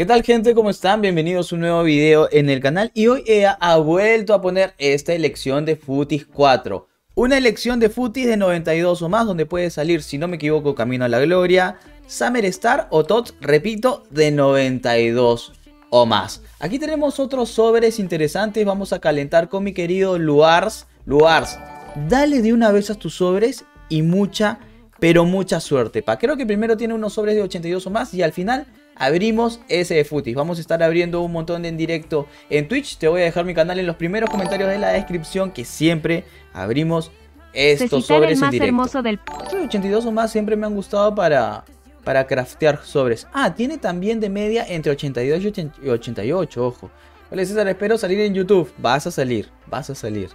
¿Qué tal, gente? ¿Cómo están? Bienvenidos a un nuevo video en el canal. Y hoy EA ha vuelto a poner esta elección de FUTTIES 4. Una elección de FUTTIES de 92 o más, donde puede salir, si no me equivoco, Camino a la Gloria, Summer Star o TOTS, repito, de 92 o más. Aquí tenemos otros sobres interesantes. Vamos a calentar con mi querido Luars. Luars, dale de una vez a tus sobres y mucha, pero mucha suerte, pa. Creo que primero tiene unos sobres de 82 o más y al final abrimos ese de FUTTIES. Vamos a estar abriendo un montón en directo en Twitch. Te voy a dejar mi canal en los primeros comentarios de la descripción, que siempre abrimos estos sobres en directo. Hermoso del 82 o más siempre me han gustado para craftear sobres. Ah, tiene también de media entre 82 y 88, ojo. Vale, César, espero salir en YouTube. Vas a salir, vas a salir.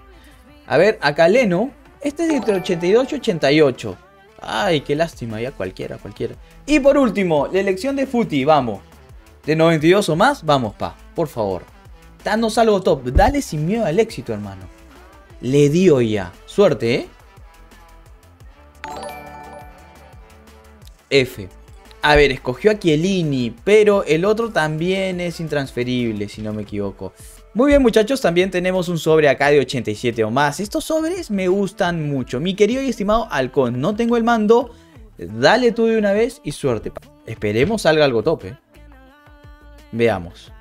A ver, acá Leno. Este es de entre 82 y 88. Ay, qué lástima, ya cualquiera, cualquiera. Y por último, la elección de FUTTIES, vamos. De 92 o más, vamos, pa, por favor. Danos algo top, dale sin miedo al éxito, hermano. Le dio ya. Suerte, ¿eh? F. A ver, escogió a Chiellini, pero el otro también es intransferible, si no me equivoco. Muy bien, muchachos, también tenemos un sobre acá de 87 o más. Estos sobres me gustan mucho. Mi querido y estimado Halcón, no tengo el mando. Dale tú de una vez y suerte. Esperemos salga algo tope. Veamos.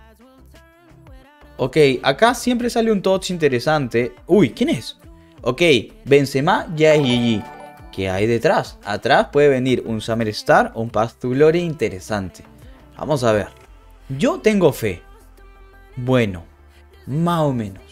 Ok, acá siempre sale un TOTS interesante. Uy, ¿quién es? Ok, Benzema ya es GG. ¿Qué hay detrás? Atrás puede venir un Summer Star o un Path to Glory interesante. Vamos a ver. Yo tengo fe. Bueno, más o menos.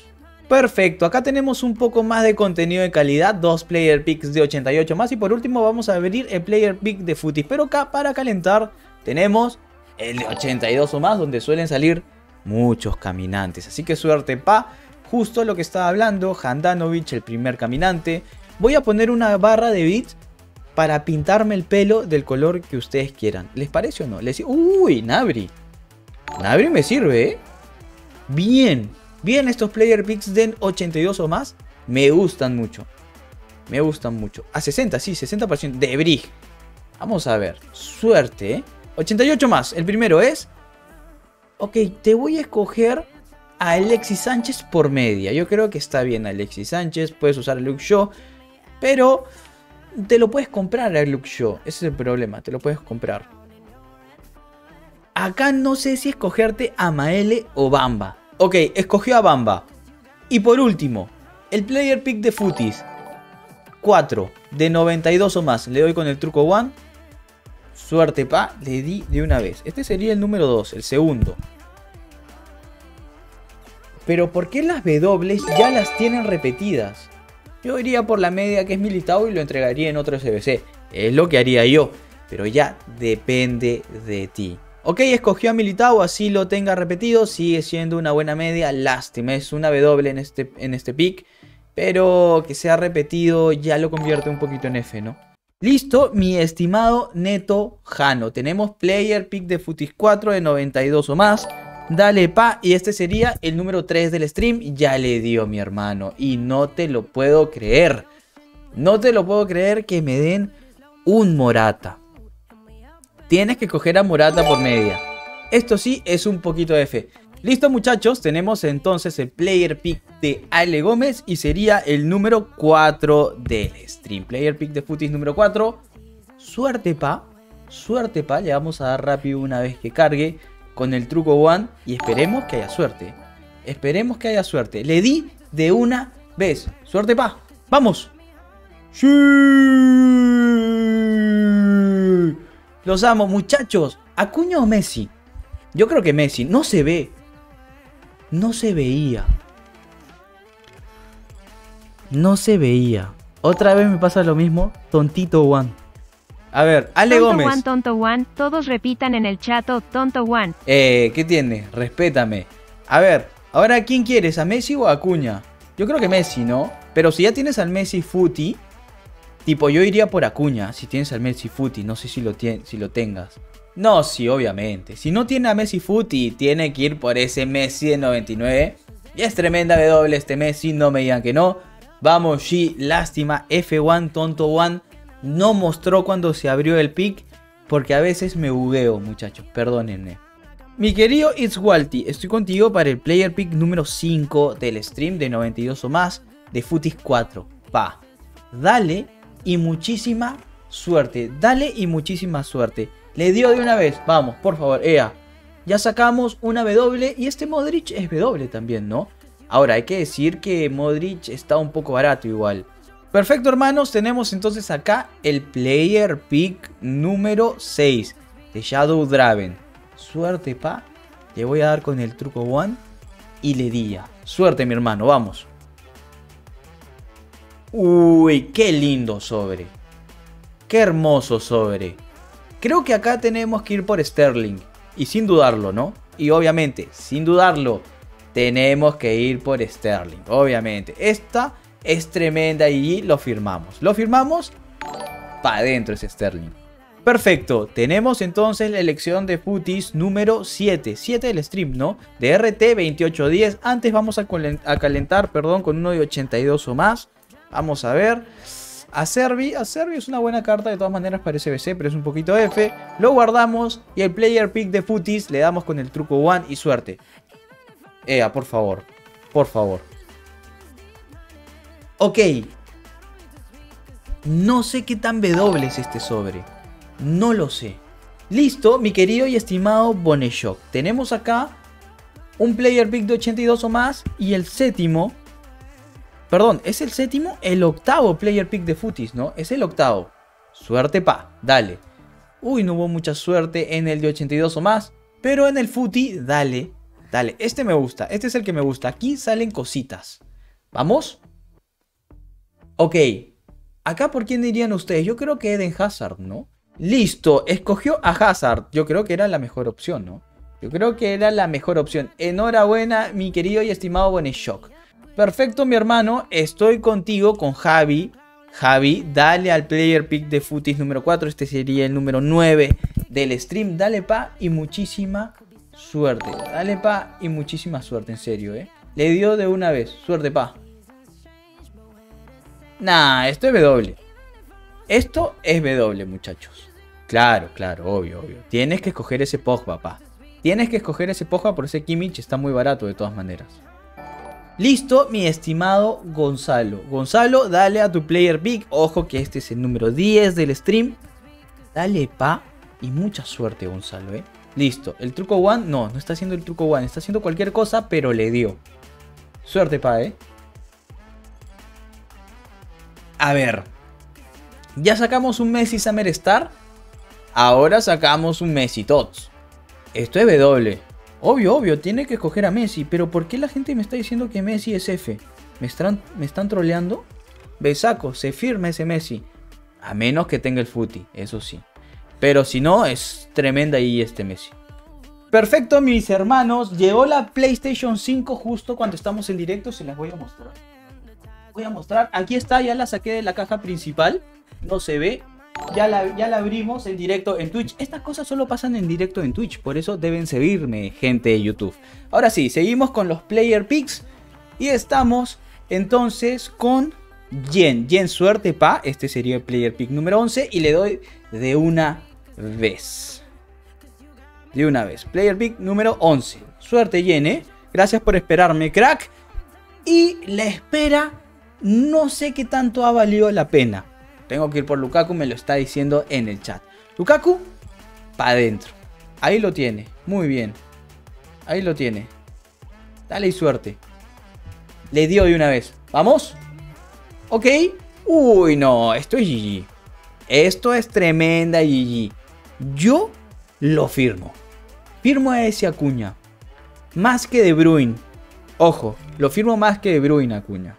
Perfecto, acá tenemos un poco más de contenido de calidad. Dos player picks de 88 más. Y por último vamos a abrir el player pick de FUTTIES. Pero acá para calentar tenemos el de 82 o más, donde suelen salir muchos caminantes. Así que suerte, pa. Justo lo que estaba hablando, Handanovic, el primer caminante. Voy a poner una barra de bits para pintarme el pelo del color que ustedes quieran. ¿Les parece o no? Les... Uy, Nabri. Nabri me sirve, ¿eh? Bien. Bien, estos player picks de 82 o más me gustan mucho. Me gustan mucho. A 60, sí, 60% de Brig. Vamos a ver. Suerte, ¿eh? 88 más. El primero es... Ok, te voy a escoger a Alexis Sánchez por media. Yo creo que está bien Alexis Sánchez. Puedes usar a Luke Shaw, pero te lo puedes comprar a Luke Shaw. Ese es el problema, te lo puedes comprar. Acá no sé si escogerte a Maele o Bamba. Ok, escogió a Bamba. Y por último, el player pick de FUTTIES 4 de 92 o más. Le doy con el truco one. Suerte, pa. Le di de una vez. Este sería el número 2, el segundo. Pero ¿por qué las W ya las tienen repetidas? Yo iría por la media, que es mi listado, y lo entregaría en otro SBC. Es lo que haría yo. Pero ya depende de ti. Ok, escogió a Militao, así lo tenga repetido, sigue siendo una buena media. Lástima, es una W en este pick, pero que sea repetido ya lo convierte un poquito en F, ¿no? Listo, mi estimado Neto Jano, tenemos player pick de FUTTIES 4 de 92 o más. Dale, pa, y este sería el número 3 del stream. Ya le dio, mi hermano, y no te lo puedo creer. No te lo puedo creer que me den un Morata. Tienes que coger a Morata por media. Esto sí es un poquito F. Listo, muchachos, tenemos entonces el player pick de Ale Gómez y sería el número 4 del stream. Player pick de FUTTIES número 4. Suerte, pa. Suerte, pa. Le vamos a dar rápido una vez que cargue con el truco one y esperemos que haya suerte. Esperemos que haya suerte. Le di de una vez. Suerte, pa. Vamos. ¡Sí! Los amo, muchachos. ¿Acuña o Messi? Yo creo que Messi. No se ve. No se veía. No se veía. Otra vez me pasa lo mismo. Tontito Juan. A ver, Ale tonto Gómez. Tonto Juan. Todos repitan en el chat. Tonto Juan. ¿Qué tiene? Respétame. A ver, ahora ¿quién quieres? ¿A Messi o a Acuña? Yo creo que Messi, ¿no? Pero si ya tienes al Messi Futi... Tipo, yo iría por Acuña, si tienes al Messi Futi, no sé si lo tengas. No, sí, obviamente. Si no tiene a Messi Futi, tiene que ir por ese Messi de 99. Y es tremenda W este Messi, no me digan que no. Vamos, G, lástima, F1, tonto one. No mostró cuando se abrió el pick, porque a veces me bugueo, muchachos, perdónenme. Mi querido It's Walti, estoy contigo para el player pick número 5 del stream de 92 o más de Futties 4. Pa, dale y muchísima suerte. Dale y muchísima suerte. Le dio de una vez. Vamos, por favor, ea. Ya sacamos una W y este Modric es W también, ¿no? Ahora, hay que decir que Modric está un poco barato igual. Perfecto, hermanos. Tenemos entonces acá el player pick número 6 de Shadow Draven. Suerte, pa. Le voy a dar con el truco one y le di ya. Suerte, mi hermano. Vamos. Uy, qué lindo sobre. Qué hermoso sobre. Creo que acá tenemos que ir por Sterling. Y sin dudarlo, ¿no? Y obviamente, sin dudarlo, tenemos que ir por Sterling. Obviamente. Esta es tremenda y lo firmamos. Lo firmamos. Pa' adentro es Sterling. Perfecto, tenemos entonces la elección de Futties número 7, 7 del stream, ¿no? De RT 2810, antes vamos a calentar, perdón, con uno de 82 o más. Vamos a ver, a Servi es una buena carta de todas maneras para SBC, pero es un poquito F. Lo guardamos y el player pick de Futties le damos con el truco one y suerte. Ea, por favor, por favor. Ok. No sé qué tan W es este sobre. No lo sé. Listo, mi querido y estimado Boneshok. Tenemos acá un player pick de 82 o más. Y el séptimo. Perdón, es el séptimo. El octavo player pick de Futties, ¿no? Es el octavo. Suerte, pa. Dale. Uy, no hubo mucha suerte en el de 82 o más. Pero en el Futty, dale. Dale. Este me gusta. Este es el que me gusta. Aquí salen cositas. ¿Vamos? Ok. Acá, ¿por quién dirían ustedes? Yo creo que Eden Hazard, ¿no? Listo, escogió a Hazard. Yo creo que era la mejor opción, ¿no? Yo creo que era la mejor opción. Enhorabuena, mi querido y estimado Boneshok. Perfecto, mi hermano. Estoy contigo con Javi. Javi, dale al player pick de Futties número 4. Este sería el número 9 del stream. Dale, pa, y muchísima suerte. Dale, pa, y muchísima suerte, en serio, ¿eh? Le dio de una vez. Suerte, pa. Nah, esto es W. Esto es W, muchachos. Claro, claro, obvio, obvio. Tienes que escoger ese Pogba, papá. Tienes que escoger ese Pogba por ese Kimmich. Está muy barato de todas maneras. Listo, mi estimado Gonzalo. Gonzalo, dale a tu player pick. Ojo que este es el número 10 del stream. Dale, pa. Y mucha suerte, Gonzalo, ¿eh? Listo. El truco one, no está haciendo el truco one. Está haciendo cualquier cosa, pero le dio. Suerte, pa, ¿eh? A ver. Ya sacamos un Messi Summer Star. Ahora sacamos un Messi Tots. Esto es W. Obvio, obvio. Tiene que escoger a Messi. Pero ¿por qué la gente me está diciendo que Messi es F? ¿Me están troleando? Besaco. Se firma ese Messi. A menos que tenga el Futty. Eso sí. Pero si no, es tremenda y este Messi. Perfecto, mis hermanos. Llegó la PlayStation 5 justo cuando estamos en directo. Se las voy a mostrar. Aquí está. Ya la saqué de la caja principal. No se ve, ya la abrimos en directo en Twitch. Estas cosas solo pasan en directo en Twitch, por eso deben seguirme, gente de YouTube. Ahora sí, seguimos con los player picks y estamos entonces con Jen, suerte, pa. Este sería el player pick número 11 y le doy de una vez. Player pick número 11. Suerte, Jen, ¿eh? Gracias por esperarme, crack. Y la espera, no sé qué tanto ha valido la pena. Tengo que ir por Lukaku, me lo está diciendo en el chat. Lukaku, pa' adentro. Ahí lo tiene, muy bien. Ahí lo tiene. Dale y suerte. Le dio de una vez. ¿Vamos? Ok. Uy, no, esto es GG. Esto es tremenda GG. Yo lo firmo. Firmo a ese Acuña. Más que De Bruyne. Ojo, lo firmo más que De Bruyne, Acuña.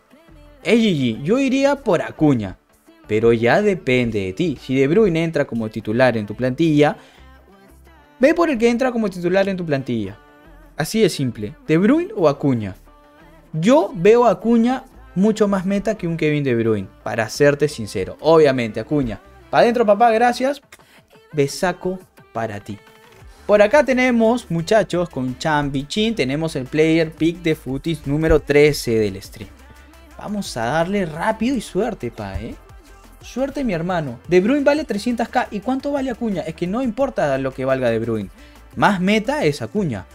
Es GG, yo iría por Acuña. Pero ya depende de ti. Si De Bruyne entra como titular en tu plantilla, ve por el que entra como titular en tu plantilla. Así de simple. De Bruyne o Acuña. Yo veo a Acuña mucho más meta que un Kevin De Bruyne. Para serte sincero. Obviamente, Acuña. Para adentro, papá, gracias. Besaco para ti. Por acá tenemos, muchachos, con Chambichín. Tenemos el player pick de Futties número 13 del stream. Vamos a darle rápido y suerte, pa, ¿eh? Suerte, mi hermano. De Bruyne vale 300k. ¿Y cuánto vale Acuña? Es que no importa lo que valga De Bruyne. Más meta es Acuña.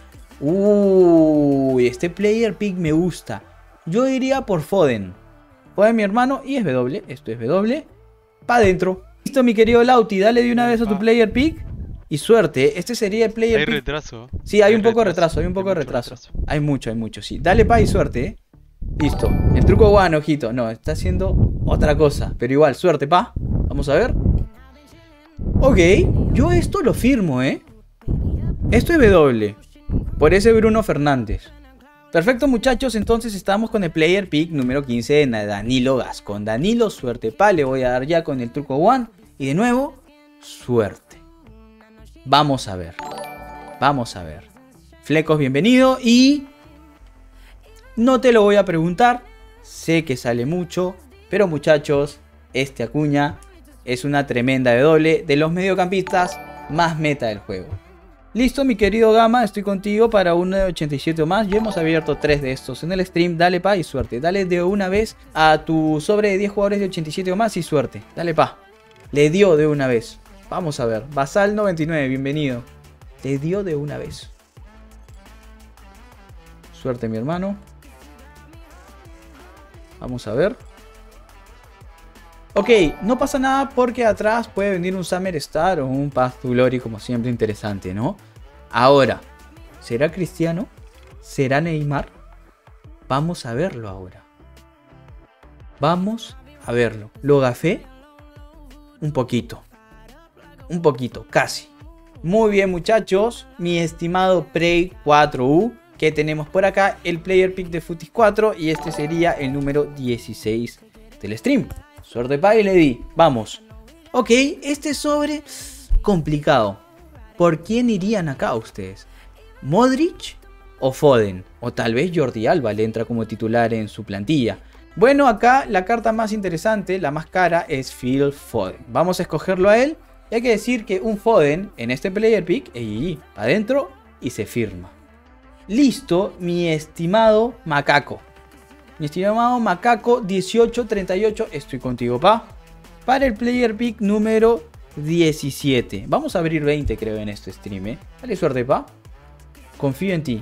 Uy, este player pick me gusta. Yo iría por Foden. Foden, mi hermano, y es W. Esto es W. Pa' dentro. Listo, mi querido Lauti. Dale de una vez a tu player pick. Y suerte, este sería el player pick. Hay retraso. Sí, hay un poco de retraso, hay un poco de retraso. Hay mucho, sí. Dale pa' y suerte, eh. Listo. El truco guano, ojito. No, está haciendo otra cosa. Pero igual, suerte, pa. Vamos a ver. Ok, yo esto lo firmo, eh. Esto es W. Por ese Bruno Fernández. Perfecto, muchachos, entonces estamos con el player pick número 15 de Danilo Gascón. Danilo, suerte, pa, le voy a dar ya con el truco one. Y de nuevo, suerte. Vamos a ver. Vamos a ver. Flecos, bienvenido. Y no te lo voy a preguntar. Sé que sale mucho. Pero, muchachos, este Acuña es una tremenda de doble de los mediocampistas más meta del juego. Listo, mi querido Gama, estoy contigo para un 87 o más. Ya hemos abierto 3 de estos en el stream. Dale pa y suerte. Dale de una vez a tu sobre de 10 jugadores de 87 o más y suerte. Dale pa. Le dio de una vez. Vamos a ver. Basal 99, bienvenido. Le dio de una vez. Suerte, mi hermano. Vamos a ver. Ok, no pasa nada porque atrás puede venir un Summer Star o un Path to Glory, como siempre, interesante, ¿no? Ahora, ¿será Cristiano? ¿Será Neymar? Vamos a verlo ahora. Vamos a verlo. ¿Lo gafé? Un poquito. Un poquito, casi. Muy bien, muchachos. Mi estimado Prey 4U, que tenemos por acá el player pick de Futties 4 y este sería el número 16 del stream. Suerte, pa, y le di. Vamos. Ok, este sobre complicado. ¿Por quién irían acá ustedes? ¿Modric o Foden? O tal vez Jordi Alba le entra como titular en su plantilla. Bueno, acá la carta más interesante, la más cara, es Phil Foden. Vamos a escogerlo a él. Y hay que decir que un Foden en este player pick es GG. Adentro y se firma. Listo, mi estimado Macaco. Mi estimado Macaco 1838, estoy contigo, pa. Para el player pick número 17. Vamos a abrir 20, creo, en este stream, eh. Dale suerte, pa. Confío en ti.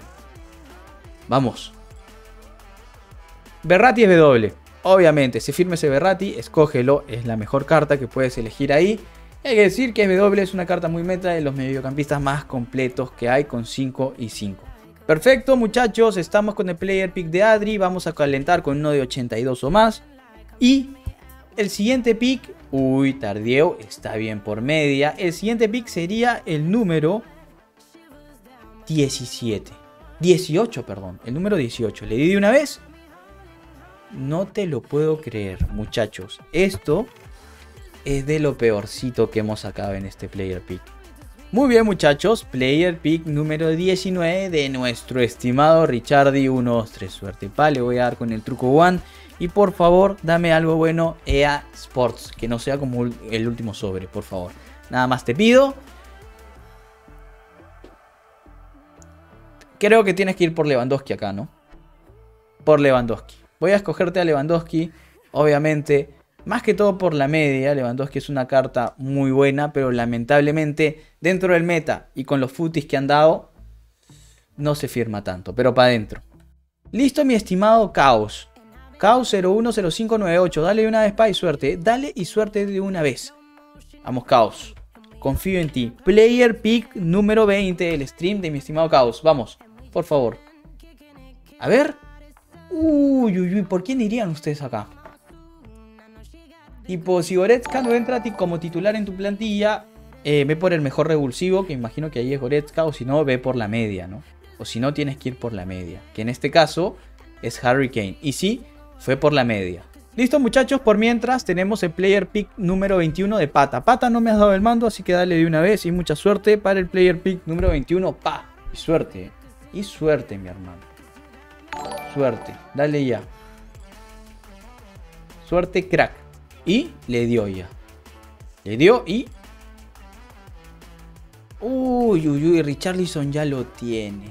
Vamos. Berratti es W. Obviamente, si firme ese Berratti, escógelo. Es la mejor carta que puedes elegir ahí. Y hay que decir que W es una carta muy meta de los mediocampistas más completos que hay con 5 y 5. Perfecto, muchachos, estamos con el player pick de Adri. Vamos a calentar con uno de 82 o más. Y el siguiente pick, uy, tardeo, está bien por media. El siguiente pick sería el número 18, perdón, el número 18. Le di de una vez. No te lo puedo creer, muchachos. Esto es de lo peorcito que hemos sacado en este player pick. Muy bien, muchachos, player pick número 19 de nuestro estimado Richardi 123. Suerte, pa, le voy a dar con el truco one. Y por favor, dame algo bueno, EA Sports, que no sea como el último sobre, por favor. Nada más te pido. Creo que tienes que ir por Lewandowski acá, ¿no? Por Lewandowski. Voy a escogerte a Lewandowski, obviamente. Más que todo por la media, Lewandowski es una carta muy buena, pero lamentablemente dentro del meta y con los futis que han dado, no se firma tanto, pero para adentro. Listo, mi estimado Caos. Caos 010598, dale de una vez, pa, y suerte. Dale y suerte de una vez. Vamos, Caos. Confío en ti. Player pick número 20 del stream de mi estimado Caos. Vamos, por favor. A ver. Uy, uy, uy, ¿por quién irían ustedes acá? Tipo, si Goretzka no entra como titular en tu plantilla, ve por el mejor revulsivo, que imagino que ahí es Goretzka, o si no, ve por la media, ¿no? O si no, tienes que ir por la media, que en este caso es Harry Kane. Y sí, fue por la media. Listo, muchachos, por mientras tenemos el player pick número 21 de Pata. Pata, no me has dado el mando, así que dale de una vez y mucha suerte para el player pick número 21. Pa, y suerte, y suerte, mi hermano. Suerte, dale ya. Suerte, crack. Y le dio ya. Le dio y... Uy, uy, uy, Richarlison ya lo tiene.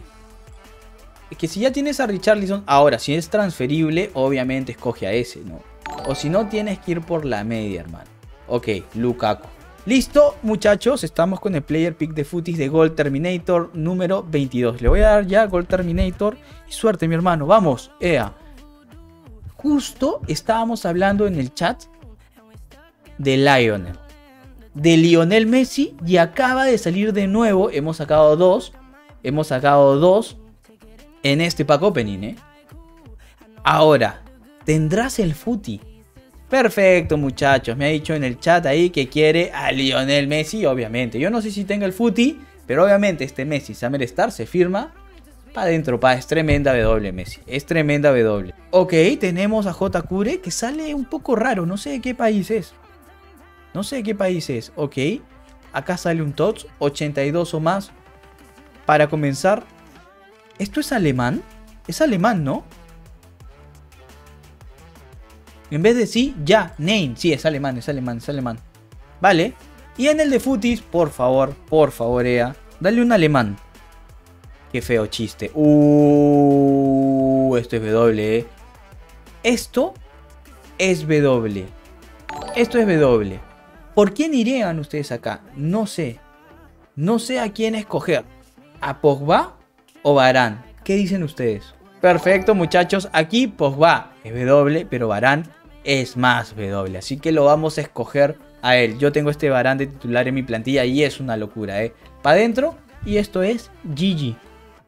Es que si ya tienes a Richarlison... Ahora, si es transferible, obviamente escoge a ese, ¿no? O si no, tienes que ir por la media, hermano. Ok, Lukaku. Listo, muchachos, estamos con el player pick de Futties de Gold Terminator número 22. Le voy a dar ya Gold Terminator y suerte, mi hermano. Vamos, ea. Justo estábamos hablando en el chat de Lionel. De Lionel Messi, y acaba de salir de nuevo. Hemos sacado dos. Hemos sacado dos en este pack opening, ¿eh? Ahora, ¿tendrás el Futi? Perfecto, muchachos. Me ha dicho en el chat ahí que quiere a Lionel Messi, obviamente. Yo no sé si tenga el Futi, pero obviamente este Messi Summer Star se firma. Para adentro, pa, es tremenda W, Messi. Es tremenda W. Ok, tenemos a J. Cure, que sale un poco raro. No sé de qué país es. No sé de qué país es. Ok, acá sale un TOTS, 82 o más. Para comenzar, ¿esto es alemán? Es alemán, ¿no? En vez de sí, ya, name. Sí, es alemán, es alemán, es alemán. Vale. Y en el de Futties, por favor, Ea. Dale un alemán. Qué feo chiste. Esto es W, ¿eh? Esto es W. Esto es W. ¿Por quién irían ustedes acá? No sé. No sé a quién escoger. ¿A Pogba o Varane? ¿Qué dicen ustedes? Perfecto, muchachos. Aquí Pogba es W, pero Varane es más W. Así que lo vamos a escoger a él. Yo tengo este Varane de titular en mi plantilla y es una locura, ¿eh? Para adentro. Y esto es GG.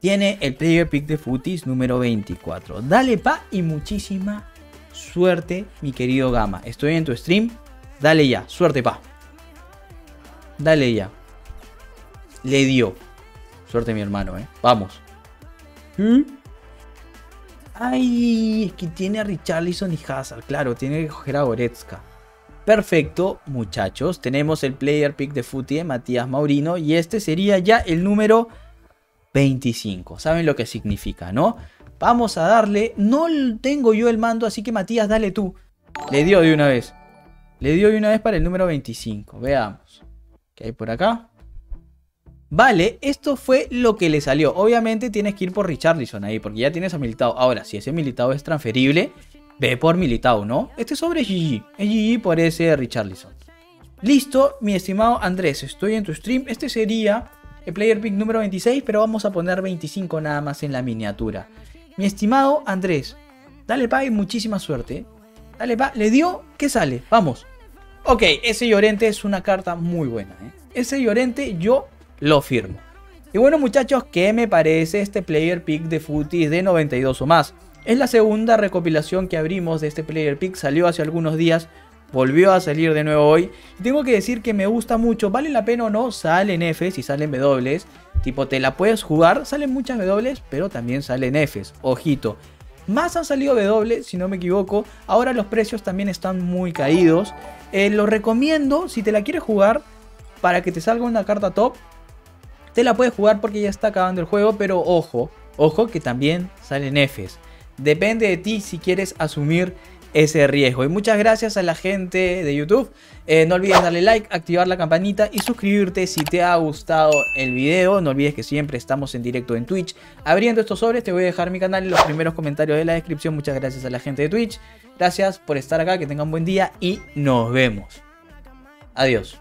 Tiene el player pick de Futties número 24. Dale, pa, y muchísima suerte, mi querido Gama. Estoy en tu stream. Dale ya. Suerte, pa. Dale ya. Le dio. Suerte, mi hermano, ¿eh? Vamos. ¿Mm? Ay, es que tiene a Richarlison y Hazard. Claro, tiene que coger a Goretzka. Perfecto, muchachos. Tenemos el player pick de Futties, Matías Maurino. Y este sería ya el número 25. Saben lo que significa, ¿no? Vamos a darle. No tengo yo el mando, así que Matías, dale tú. Le dio de una vez. Le dio de una vez para el número 25. Veamos. ¿Qué hay por acá? Vale, esto fue lo que le salió. Obviamente tienes que ir por Richarlison ahí, porque ya tienes a Militao. Ahora, si ese Militao es transferible... Ve por Militao, ¿no? Este sobre es GG. Es GG por ese Richarlison. Listo, mi estimado Andrés. Estoy en tu stream. Este sería el player pick número 26, pero vamos a poner 25 nada más en la miniatura. Mi estimado Andrés, dale, pa, y muchísima suerte. Dale, pa. Le dio, ¿qué sale? Vamos. Ok, ese Llorente es una carta muy buena, ¿eh? Ese Llorente yo lo firmo. Y bueno, muchachos, ¿qué me parece este player pick de Futties de 92 o más? Es la segunda recopilación que abrimos de este player pick. Salió hace algunos días, volvió a salir de nuevo hoy. Y tengo que decir que me gusta mucho. ¿Vale la pena o no? Salen Fs y salen Ws. Tipo, te la puedes jugar. Salen muchas Ws, pero también salen Fs. Ojito. Más han salido W, si no me equivoco. Ahora los precios también están muy caídos. Lo recomiendo, si te la quieres jugar, para que te salga una carta top. Te la puedes jugar porque ya está acabando el juego, pero ojo. Ojo que también salen Fs. Depende de ti si quieres asumir ese riesgo. Y muchas gracias a la gente de YouTube. No olvides darle like, activar la campanita y suscribirte si te ha gustado el video. No olvides que siempre estamos en directo en Twitch. Abriendo estos sobres, te voy a dejar mi canal en los primeros comentarios de la descripción. Muchas gracias a la gente de Twitch. Gracias por estar acá, que tengan buen día y nos vemos. Adiós.